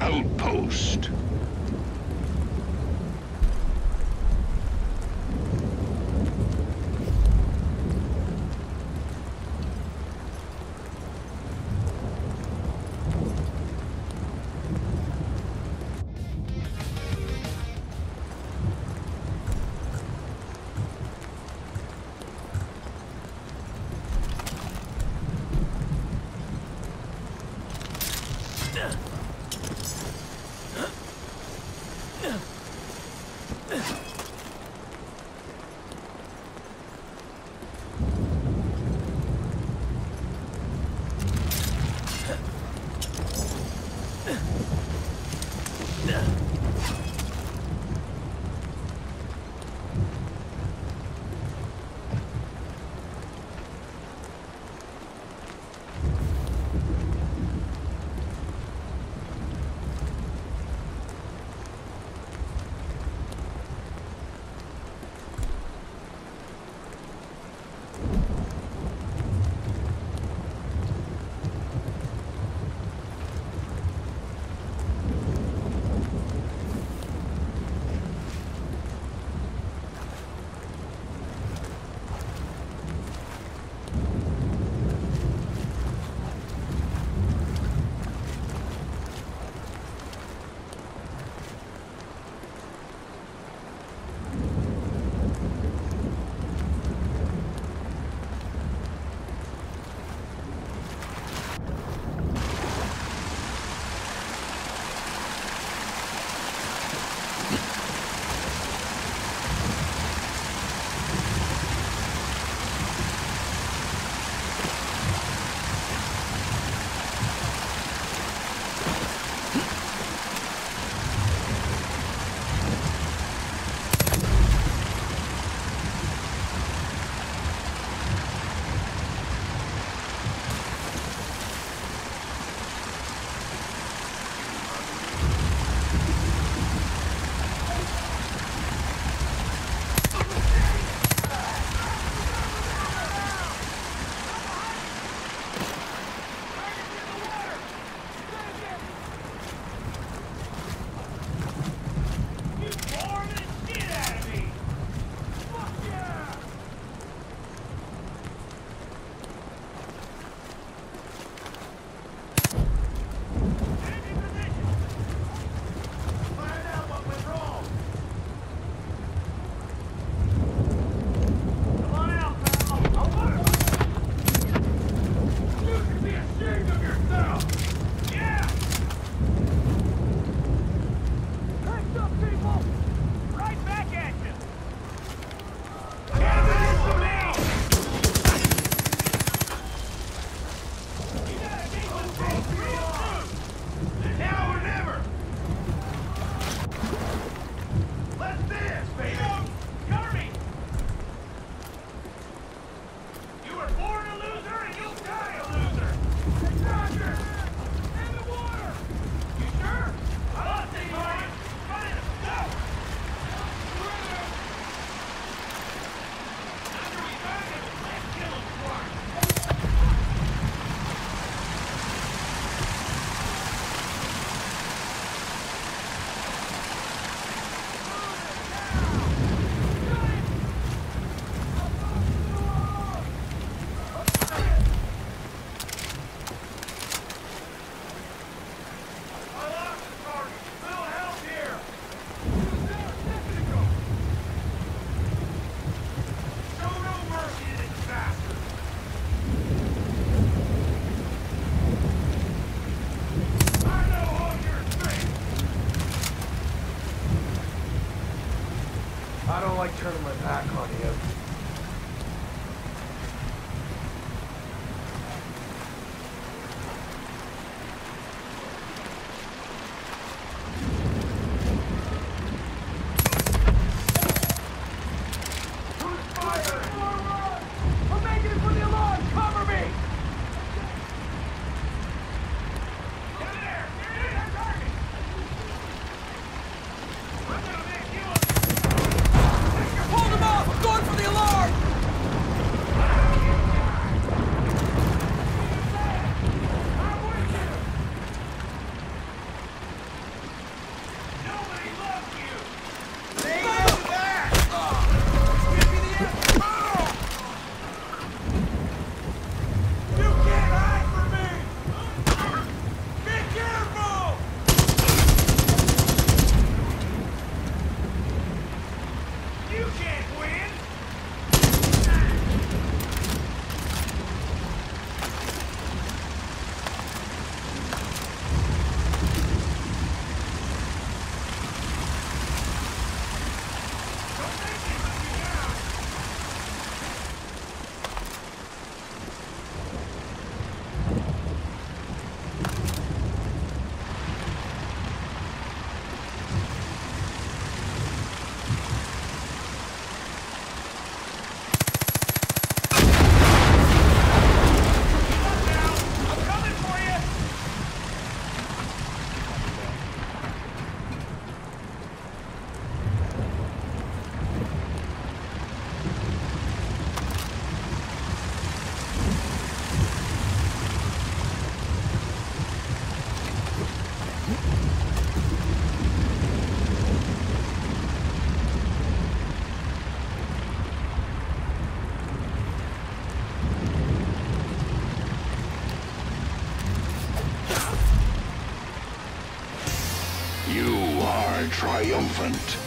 outpost. Turning my back on you. Going for the alarm! You are triumphant.